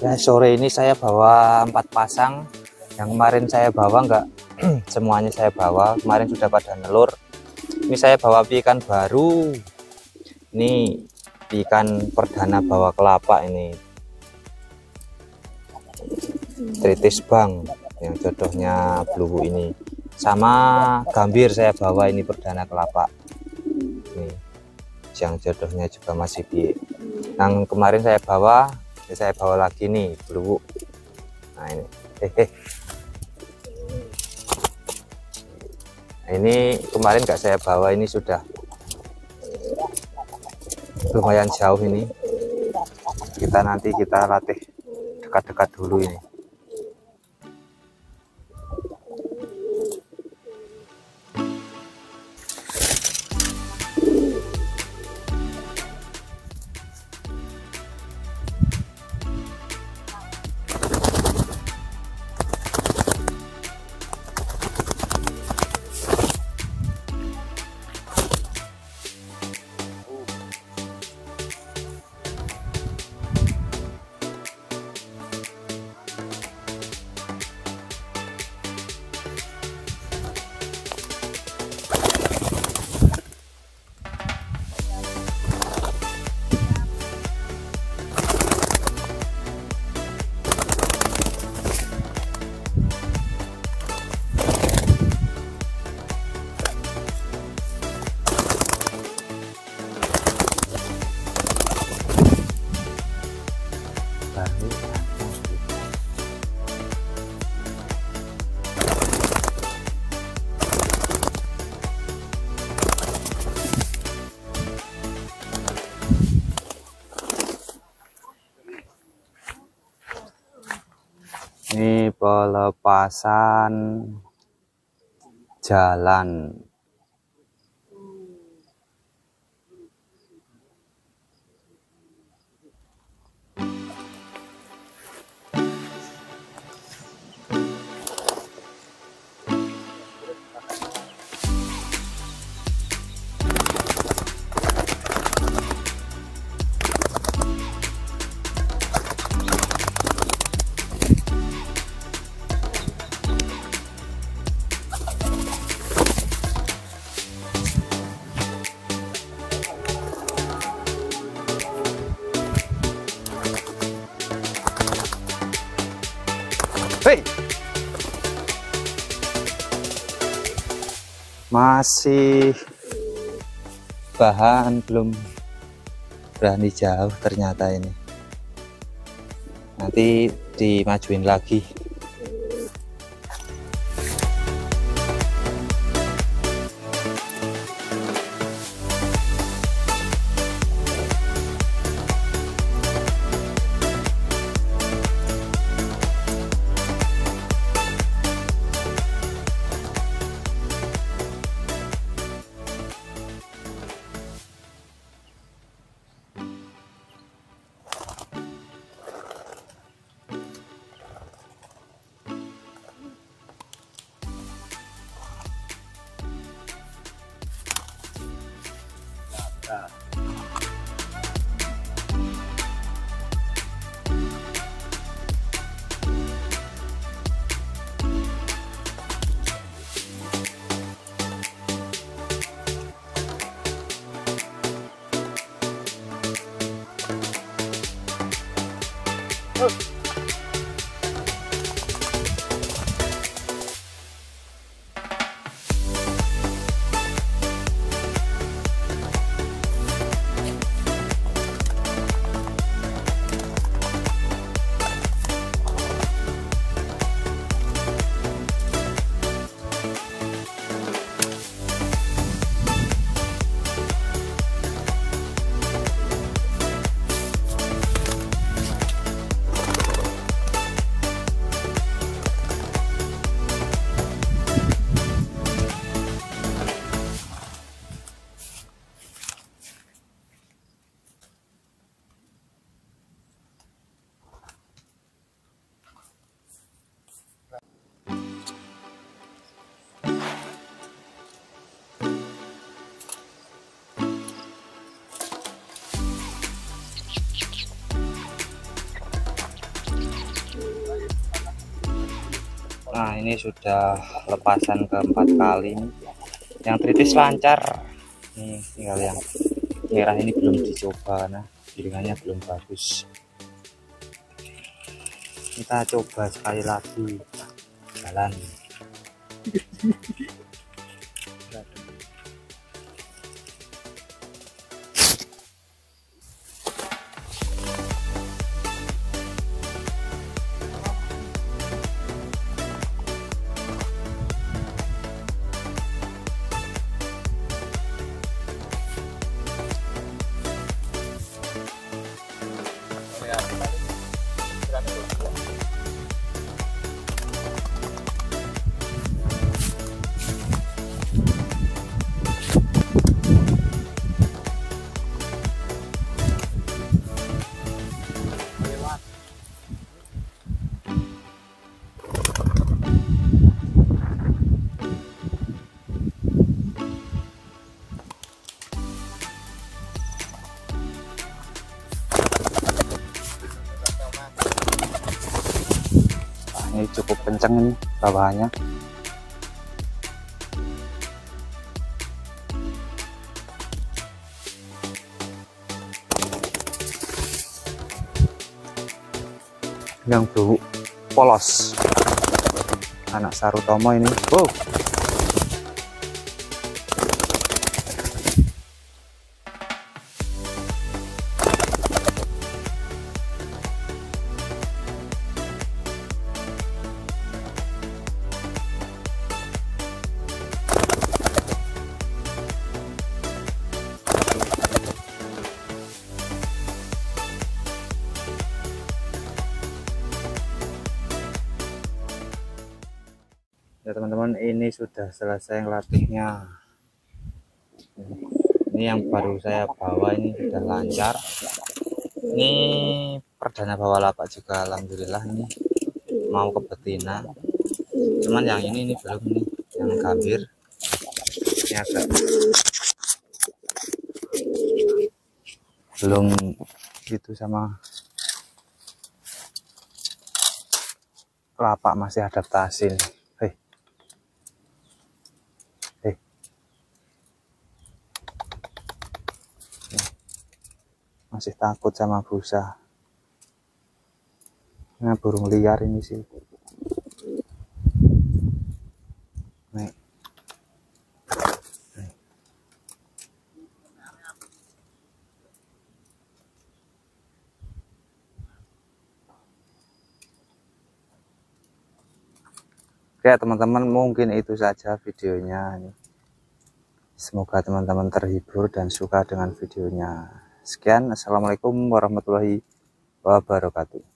Ya, sore ini saya bawa 4 pasang. Yang kemarin saya bawa enggak semuanya saya bawa, kemarin sudah pada nelur. Ini saya bawa piikan baru. Ini piikan perdana bawa kelapa ini. Tritis bang yang jodohnya blue ini. Sama gambir saya bawa ini perdana kelapa. Ini yang jodohnya juga masih piik. Yang kemarin saya bawa, saya bawa lagi nih blue. Nah ini ini kemarin nggak saya bawa, ini sudah lumayan jauh. Ini kita nanti kita latih dekat-dekat dulu ini. Ini pelepasan jalan. Masih bahan belum berani jauh ternyata ini. Nanti dimajuin lagi. ini sudah lepasan keempat kali. Yang tritis lancar nih, tinggal yang merah ini belum dicoba, nah jaringannya belum bagus. Kita coba sekali lagi, jalan. Ini cukup kenceng ini bawahannya. Yang dulu polos anak Sarutomo ini. Wow. Ya teman-teman, ini sudah selesai ngelatihnya. Ini yang baru saya bawa ini sudah lancar. Ini perdana bawa lapak juga, alhamdulillah. Ini mau ke betina, cuman yang ini belum nih, yang gambir ini agak belum gitu sama lapak, masih adaptasi nih. Masih takut sama busa. Nah, burung liar ini sih. Nih. Nih. Oke teman-teman, mungkin itu saja videonya. Semoga teman-teman terhibur dan suka dengan videonya. Sekian, assalamualaikum warahmatullahi wabarakatuh.